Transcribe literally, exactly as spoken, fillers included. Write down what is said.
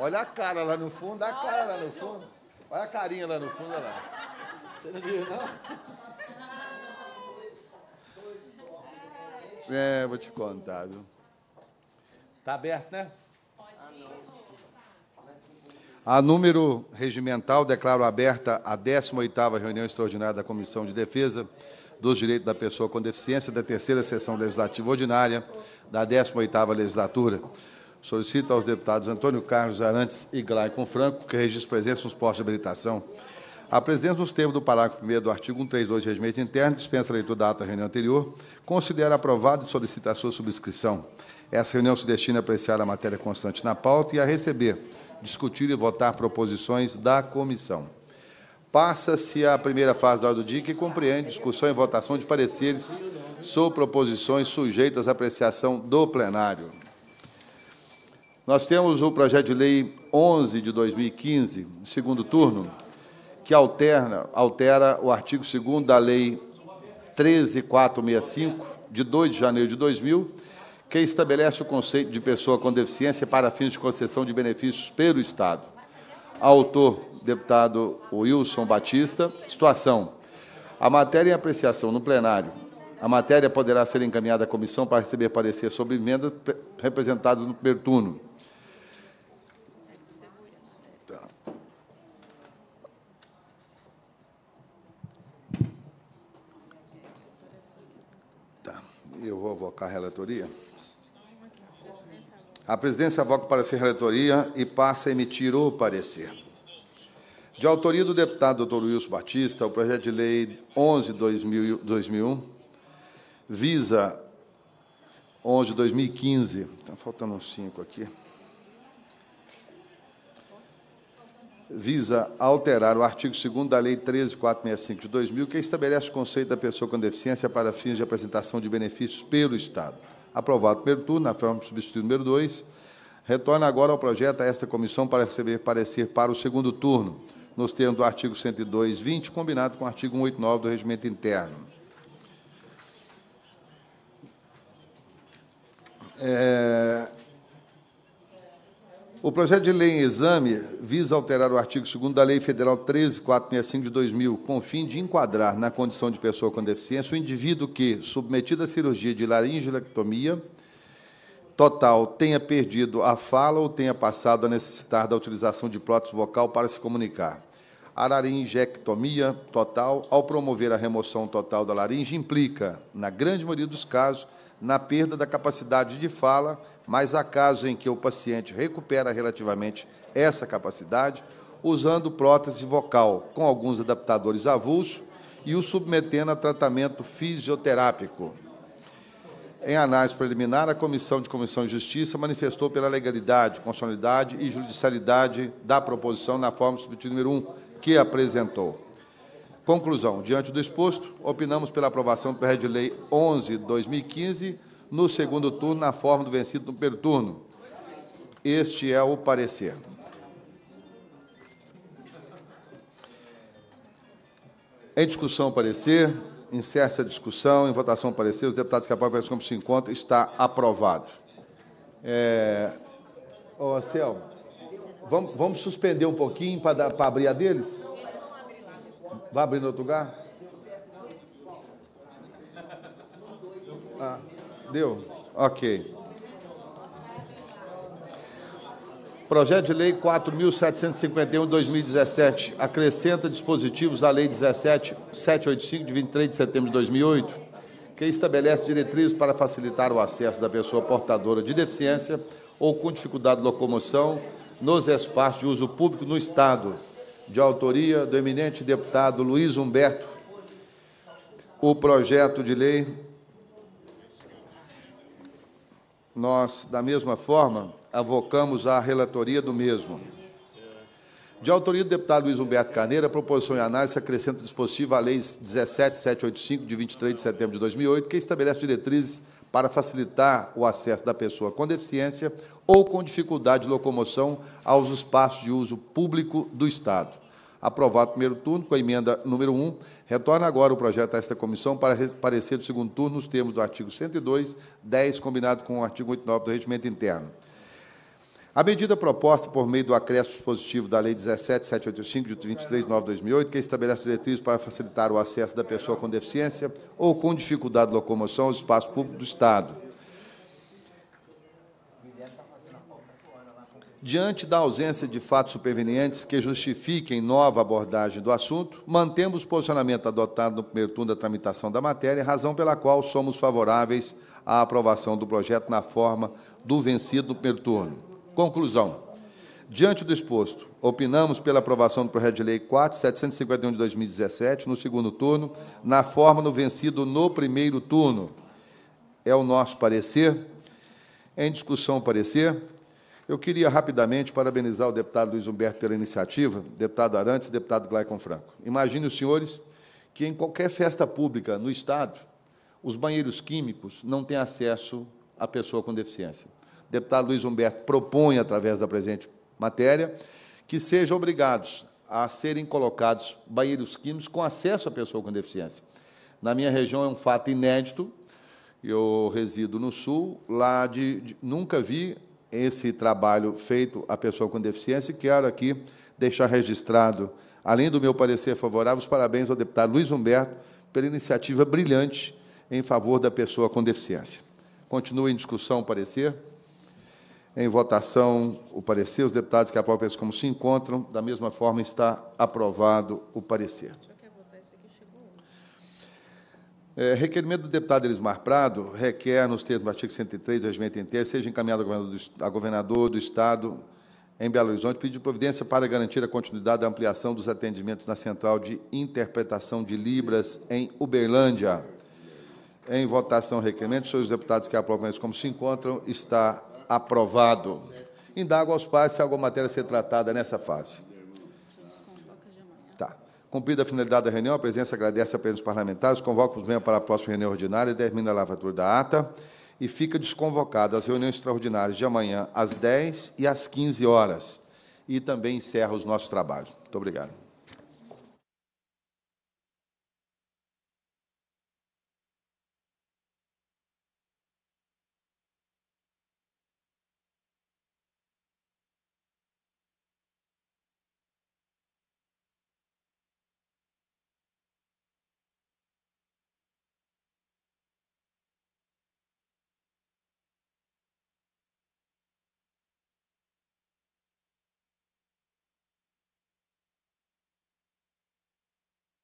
Olha a cara lá no fundo, a cara lá no fundo. Olha a carinha lá no fundo, olha lá. Você não viu, não? É, vou te contar, viu? Tá aberto, né? Pode ir. A número regimental, declaro aberta a décima oitava reunião extraordinária da Comissão de Defesa dos Direitos da Pessoa com Deficiência, da terceira sessão legislativa ordinária da décima oitava legislatura. Solicito aos deputados Antônio Carlos Arantes e Glaicon Franco que registrem presença nos postos de habilitação. A presença nos termos do parágrafo primeiro do artigo cento e trinta e dois do Regimento Interno dispensa a leitura da ata da reunião anterior, considera aprovado e solicita a sua subscrição. Essa reunião se destina a apreciar a matéria constante na pauta e a receber, discutir e votar proposições da comissão. Passa-se a primeira fase da ordem do dia, que compreende discussão e votação de pareceres sobre proposições sujeitas à apreciação do plenário. Nós temos o projeto de lei onze de dois mil e quinze, segundo turno, que alterna, altera o artigo segundo da lei treze mil quatrocentos e sessenta e cinco, de dois de janeiro de dois mil, que estabelece o conceito de pessoa com deficiência para fins de concessão de benefícios pelo Estado. Autor, deputado Wilson Batista. Situação. A matéria em apreciação no plenário. A matéria poderá ser encaminhada à comissão para receber parecer sobre emendas representadas no primeiro turno. Tá. Eu vou avocar a relatoria. A presidência avoca o parecer relatoria e passa a emitir o parecer. De autoria do deputado doutor Wilson Batista, o projeto de lei onze de dois mil e um visa onze de dois mil e quinze. Está faltando uns cinco aqui. Visa alterar o artigo segundo da lei treze mil quatrocentos e sessenta e cinco de dois mil, que estabelece o conceito da pessoa com deficiência para fins de apresentação de benefícios pelo Estado. Aprovado o primeiro turno, na forma de substituto número dois, retorna agora ao projeto a esta comissão para receber parecer para o segundo turno, nos termos do artigo cento e dois, vinte, combinado com o artigo cento e oitenta e nove do Regimento Interno. É... O projeto de lei em exame visa alterar o artigo segundo da Lei Federal treze mil quatrocentos e sessenta e cinco de dois mil, com o fim de enquadrar na condição de pessoa com deficiência o indivíduo que, submetido à cirurgia de laringectomia total, tenha perdido a fala ou tenha passado a necessitar da utilização de prótese vocal para se comunicar. A laringectomia total, ao promover a remoção total da laringe, implica, na grande maioria dos casos, na perda da capacidade de fala, mas há casos em que o paciente recupera relativamente essa capacidade usando prótese vocal, com alguns adaptadores avulsos, e o submetendo a tratamento fisioterápico. Em análise preliminar, a Comissão de Comissão de Justiça manifestou pela legalidade, constitucionalidade e judicialidade da proposição na forma do substituto número um que apresentou. Conclusão. Diante do exposto, opinamos pela aprovação do projeto de lei onze de dois mil e quinze, no segundo turno, na forma do vencido no primeiro turno. Este é o parecer. Em discussão, parecer. Encerra-se a discussão. Em votação, parecer. Os deputados que apoiam o parecer como se encontra, está aprovado. É... Ô, Anselmo, vamos, vamos suspender um pouquinho para, dar, para abrir a deles? Vai abrir no outro lugar? Ah. Deu? Ok. Projeto de Lei quatro mil setecentos e cinquenta e um, de dois mil e dezessete, acrescenta dispositivos à Lei dezessete mil setecentos e oitenta e cinco, de vinte e três de setembro de dois mil e oito, que estabelece diretrizes para facilitar o acesso da pessoa portadora de deficiência ou com dificuldade de locomoção nos espaços de uso público no Estado, de autoria do eminente deputado Luiz Humberto. O projeto de lei... Nós, da mesma forma, avocamos a relatoria do mesmo. De autoria do deputado Luiz Humberto Carneiro, a proposição em análise acrescenta dispositivo à Lei dezessete mil setecentos e oitenta e cinco, de vinte e três de setembro de dois mil e oito, que estabelece diretrizes para facilitar o acesso da pessoa com deficiência ou com dificuldade de locomoção aos espaços de uso público do Estado. Aprovado o primeiro turno, com a emenda número um, retorna agora o projeto a esta comissão para parecer do segundo turno nos termos do artigo cento e dois, dez, combinado com o artigo oitenta e nove do Regimento Interno. A medida proposta por meio do acréscimo dispositivo da Lei dezessete mil setecentos e oitenta e cinco, de vinte e três de nove de dois mil e oito, que estabelece diretrizes para facilitar o acesso da pessoa com deficiência ou com dificuldade de locomoção aos espaços públicos do Estado. Diante da ausência de fatos supervenientes que justifiquem nova abordagem do assunto, mantemos o posicionamento adotado no primeiro turno da tramitação da matéria, razão pela qual somos favoráveis à aprovação do projeto na forma do vencido no primeiro turno. Conclusão. Diante do exposto, opinamos pela aprovação do projeto de lei quatro mil setecentos e cinquenta e um de dois mil e dezessete, no segundo turno, na forma do vencido no primeiro turno. É o nosso parecer. Em discussão, parecer. Eu queria rapidamente parabenizar o deputado Luiz Humberto pela iniciativa, deputado Arantes e deputado Glaicon Franco. Imagine os senhores que em qualquer festa pública no Estado, os banheiros químicos não têm acesso à pessoa com deficiência. Deputado Luiz Humberto propõe, através da presente matéria, que sejam obrigados a serem colocados banheiros químicos com acesso à pessoa com deficiência. Na minha região é um fato inédito, eu resido no Sul, lá de, de, nunca vi esse trabalho feito à pessoa com deficiência, e quero aqui deixar registrado, além do meu parecer favorável, os parabéns ao deputado Luiz Humberto pela iniciativa brilhante em favor da pessoa com deficiência. Continua em discussão o parecer. Em votação, o parecer. Os deputados que aprovam como se encontram, da mesma forma, está aprovado o parecer. É, requerimento do deputado Elismar Prado requer, nos termos do artigo cento e três do Regimento Interno, seja encaminhado a governador do Estado em Belo Horizonte pedido de providência para garantir a continuidade da ampliação dos atendimentos na Central de Interpretação de Libras, em Uberlândia. Em votação, requerimento. Os deputados que aprovam como se encontram, está aprovado. Indago aos pares se alguma matéria ser tratada nessa fase. Tá. Cumprida a finalidade da reunião, a presença agradece a presença dos parlamentares, convoca os membros para a próxima reunião ordinária e termina a lavatura da ata e fica desconvocada as reuniões extraordinárias de amanhã às dez e às quinze horas. E também encerra os nossos trabalhos. Muito obrigado.